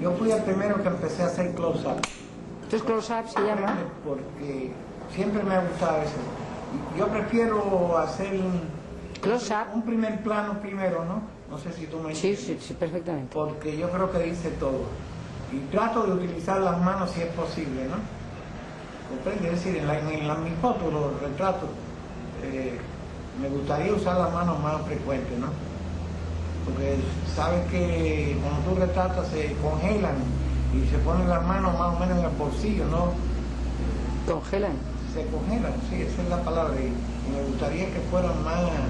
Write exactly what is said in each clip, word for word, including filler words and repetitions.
Yo fui el primero que empecé a hacer close-up. ¿Esto es close-up se llama? Porque siempre me ha gustado eso. Yo prefiero hacer close-up, un primer plano primero, ¿no? No sé si tú me entiendes. Sí, sí, sí, perfectamente. Porque yo creo que dice todo. Y trato de utilizar las manos si es posible, ¿no? ¿Comprende? Es decir, en, la, en, la, en mis fotos, los retratos, eh, me gustaría usar las manos más frecuentes, ¿no? Porque sabes que cuando tú retratas se congelan y se ponen las manos más o menos en el bolsillo, ¿no? ¿Congelan? Se congelan, sí, esa es la palabra. Y me gustaría que fueran más... Eh,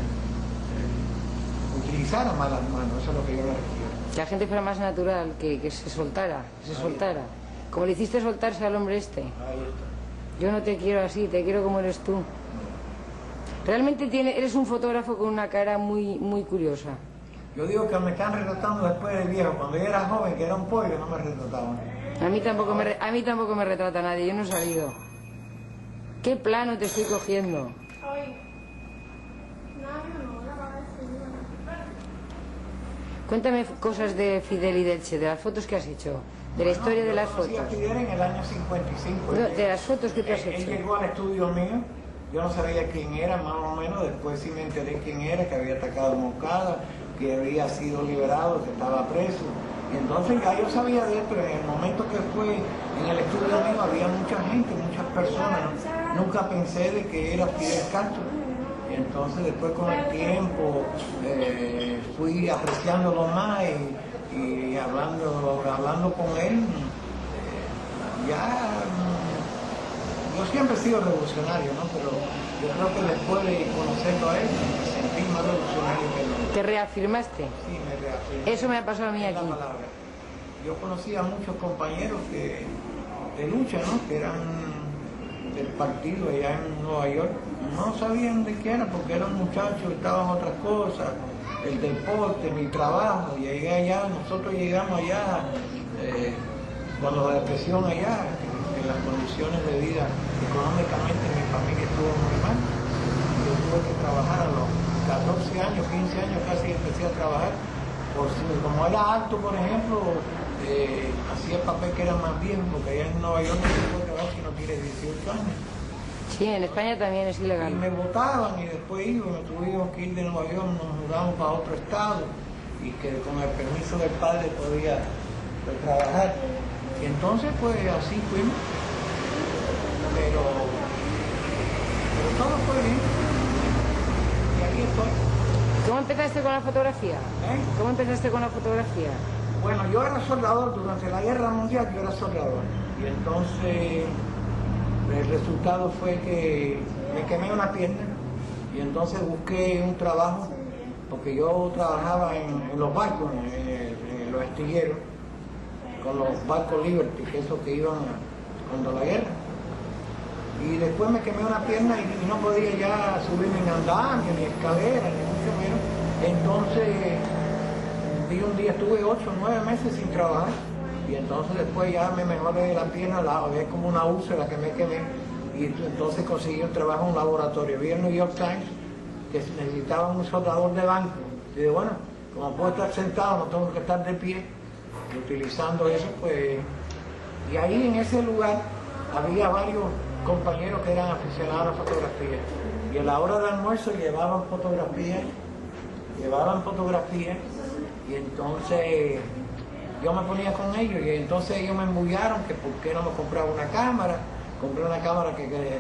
utilizaran más las manos, eso es lo que yo le refiero. Que la gente fuera más natural, que, que se soltara, que se Ahí soltara. Está. Como le hiciste soltarse al hombre este. Ahí está. Yo no te quiero así, te quiero como eres tú. No. Realmente tiene, eres un fotógrafo con una cara muy, muy curiosa. Yo digo que me están retratando después de viejo. Cuando yo era joven, que era un pollo, no me retrataban. A mí tampoco me, re, a mí tampoco me retrata nadie, yo no he sabido. ¿Qué plano te estoy cogiendo? Ay. No, no, no, no. Cuéntame cosas de Fidel y de Che, de las fotos que has hecho, de la bueno, historia de las fotos. Yo conocí a Fidel en el año cincuenta y cinco. No, de las fotos que tú has él, hecho. Él llegó al estudio mío, yo no sabía quién era, más o menos, después sí me enteré quién era, que había atacado Moncada, que había sido liberado, que estaba preso. Y entonces ya yo sabía de él, pero en el momento que fue en el estudio mío había mucha gente, muchas personas. Nunca pensé de que era Fidel Castro. Y entonces después con el tiempo eh, fui apreciándolo más y, y hablando, hablando con él. Eh, ya yo siempre he sido revolucionario, ¿no? Pero yo creo que después de conocerlo a él me sentí más revolucionario que él. ¿Te reafirmaste? Sí, me reafirmé. Eso me ha pasado a mí aquí. Yo conocí a muchos compañeros que, de lucha, ¿no? Que eran del partido allá en Nueva York. No sabían de qué era porque eran muchachos, estaban otras cosas, el deporte, mi trabajo. Llegué allá, nosotros llegamos allá eh, con la depresión allá. Las condiciones de vida económicamente mi familia estuvo muy mal. Yo tuve que trabajar a los catorce años, quince años casi empecé a trabajar. Por, como era alto, por ejemplo, eh, hacía papel que era más bien, porque allá en Nueva York no se puede trabajar si no tienes dieciocho años. Sí, en España también es ilegal. Y me votaban y después iba, me tuvimos que ir de Nueva York, nos mudamos para otro estado y que con el permiso del padre podía pues, trabajar. Y entonces pues así fuimos. Pero, pero todo fue bien. Y aquí estoy. ¿Cómo empezaste con la fotografía? ¿Eh? ¿Cómo empezaste con la fotografía? Bueno, yo era soldador durante la guerra mundial, yo era soldador. Y entonces el resultado fue que me quemé una pierna y entonces busqué un trabajo, porque yo trabajaba en, en los barcos, en, el, en los astilleros, con los barcos Liberty, que esos que iban cuando la guerra. Y después me quemé una pierna y, y no podía ya subir ni andamio, ni escalera, ni mucho menos. Entonces, y un día estuve ocho, nueve meses sin trabajar. Y entonces después ya me mejoré la pierna, la había como una úlcera que me quemé. Y entonces conseguí un trabajo en un laboratorio. Vi en New York Times que necesitaban un soldador de banco. Y dije, bueno, como puedo estar sentado, no tengo que estar de pie, utilizando eso, pues... Y ahí en ese lugar había varios compañeros que eran aficionados a la fotografía. Y a la hora del almuerzo llevaban fotografías, llevaban fotografías, y entonces yo me ponía con ellos, y entonces ellos me embullaron que por qué no me compraba una cámara. Compré una cámara que, que,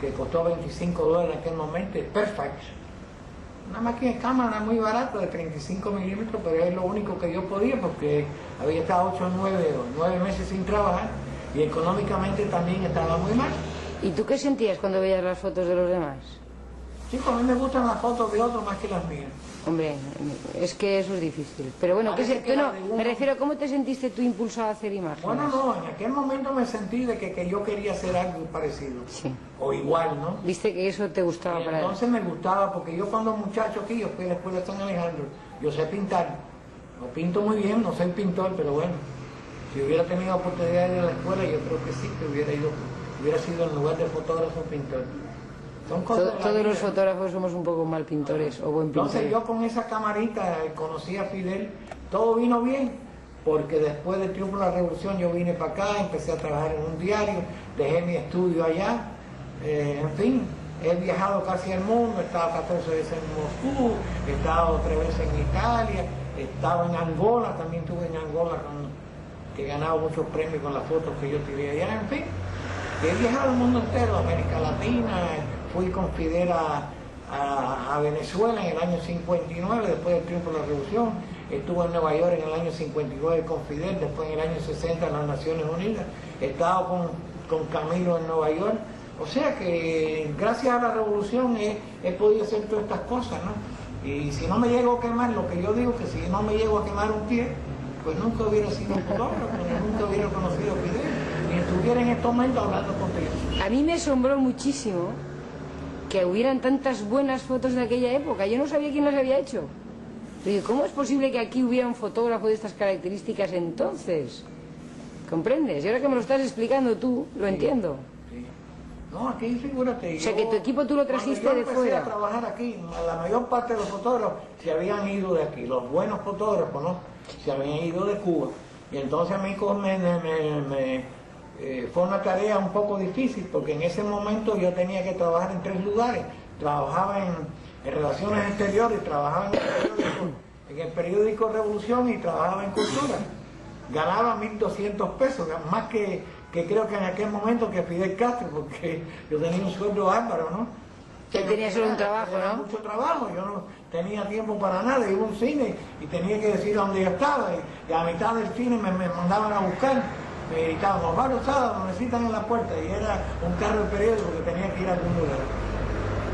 que costó veinticinco dólares en aquel momento, perfect. Una máquina de cámara muy barata, de treinta y cinco milímetros, pero es lo único que yo podía porque había estado ocho o nueve meses sin trabajar y económicamente también estaba muy mal. ¿Y tú qué sentías cuando veías las fotos de los demás? Sí, pues a mí me gustan las fotos de otros más que las mías. Hombre, es que eso es difícil. Pero bueno, ¿qué se, que no, uno... me refiero, ¿cómo te sentiste tú impulsado a hacer imágenes? Bueno, no, en aquel momento me sentí de que, que yo quería hacer algo parecido. Sí. O igual, ¿no? Viste que eso te gustaba y para entonces él. Me gustaba, porque yo cuando muchacho aquí, yo fui a la escuela de San Alejandro, yo sé pintar. No pinto muy bien, no soy pintor, pero bueno. Si hubiera tenido oportunidad de ir a la escuela, yo creo que sí, que hubiera ido, hubiera sido en lugar de fotógrafo pintor. Todo, todos los fotógrafos somos un poco mal pintores o buen pintores. Entonces yo con esa camarita conocí a Fidel, todo vino bien. porque después del triunfo de la revolución yo vine para acá, empecé a trabajar en un diario, dejé mi estudio allá, eh, en fin, he viajado casi el mundo, he estado catorce veces en Moscú, he estado tres veces en Italia, he estado en Angola, también estuve en Angola, con, he ganado muchos premios con las fotos que yo tiré allá, en fin, he viajado el mundo entero, América Latina, fui con Fidel a, a, a Venezuela en el año cincuenta y nueve, después del triunfo de la revolución, estuve en Nueva York en el año cincuenta y nueve con Fidel, después en el año sesenta en las Naciones Unidas, he estado con, con Camilo en Nueva York, o sea que gracias a la revolución he, he podido hacer todas estas cosas, ¿no? Y si no me llego a quemar, lo que yo digo que si no me llego a quemar un pie, pues nunca hubiera sido fotógrafo, nunca hubiera conocido a Fidel, ni estuviera en estos momentos hablando contigo. A mí me asombró muchísimo que hubieran tantas buenas fotos de aquella época, yo no sabía quién las había hecho. Dije, ¿cómo es posible que aquí hubiera un fotógrafo de estas características entonces? ¿Comprendes? Y ahora que me lo estás explicando tú, lo sí, entiendo. Sí. No, aquí figúrate. O sea, yo, que tu equipo tú lo trajiste de fuera. Cuando yo empecé a trabajar aquí, la mayor parte de los fotógrafos se habían ido de aquí, los buenos fotógrafos, ¿no? Se habían ido de Cuba. Y entonces a mí me, me, me, me, eh, fue una tarea un poco difícil, porque en ese momento yo tenía que trabajar en tres lugares. Trabajaba en... en relaciones exteriores, trabajaba en el, periódico, en el periódico Revolución y trabajaba en cultura. Ganaba mil doscientos pesos, más que, que creo que en aquel momento que Fidel Castro, porque yo tenía un sueldo bárbaro, ¿no? Que tenía solo un trabajo, ¿no? Mucho trabajo, yo no tenía tiempo para nada, iba a un cine y tenía que decir dónde yo estaba, y, y a mitad del cine me, me mandaban a buscar, me gritaban, los varios sábados me necesitan en la puerta, y era un carro de periódico que tenía que ir a algún lugar.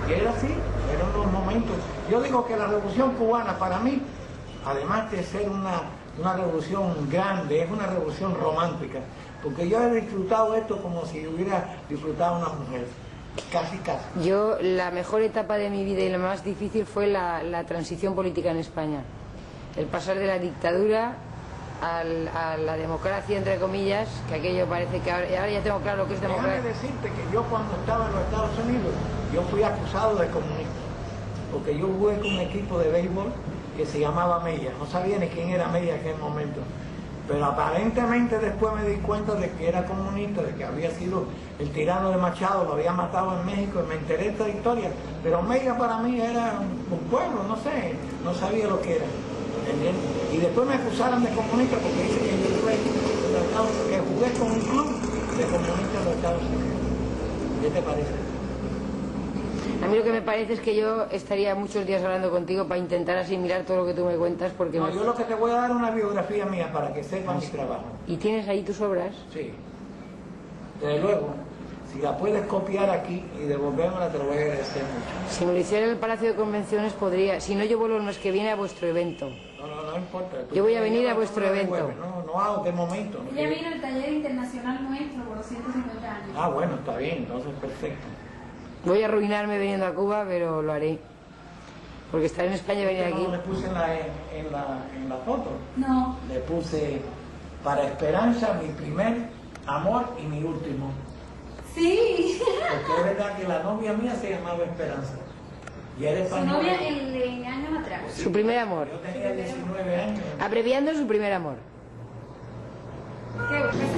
Y era así. Eran los momentos. Yo digo que la revolución cubana para mí, además de ser una, una revolución grande, es una revolución romántica, porque yo he disfrutado esto como si hubiera disfrutado una mujer, casi casi. Yo, la mejor etapa de mi vida y la más difícil fue la, la transición política en España, el pasar de la dictadura al, a la democracia, entre comillas, que aquello parece que ahora, ahora ya tengo claro lo que es democracia. Déjame decirte que yo cuando estaba en los Estados Unidos, yo fui acusado de comunista, porque yo jugué con un equipo de béisbol que se llamaba Mella, no sabía ni quién era Mella en aquel momento, pero aparentemente después me di cuenta de que era comunista, de que había sido el tirano de Machado, lo había matado en México, y me enteré de esta historia, pero Mella para mí era un pueblo, no sé, no sabía lo que era, ¿entiendes? Y después me acusaron de comunista porque dice que yo jugué, que jugué con un club de comunistas de los Estados Unidos. ¿Qué te parece? A mí lo que me parece es que yo estaría muchos días hablando contigo para intentar asimilar todo lo que tú me cuentas, porque... No, me... yo lo que te voy a dar es una biografía mía para que sepan mi trabajo. ¿Y tienes ahí tus obras? Sí. Desde luego, si la puedes copiar aquí y devolvérmela, te lo voy a agradecer mucho. Si me lo hiciera en el Palacio de Convenciones podría... Si no, yo vuelvo el mes que viene a vuestro evento. No, no, no importa. Yo voy a venir a vuestro evento. No, no hago de momento. No ya vino el taller internacional nuestro por los ciento cincuenta años. Ah, bueno, está bien, entonces perfecto. Voy a arruinarme viniendo a Cuba, pero lo haré. Porque estar en España y venir aquí... No le puse en la, en, la, en la foto. No. Le puse para Esperanza, mi primer amor y mi último. Sí. Porque es verdad que la novia mía se llamaba Esperanza. Y era española. Su novia en, en años atrás. Sí, su primer amor. Yo tenía diecinueve años. Abreviando su primer amor. Qué bueno.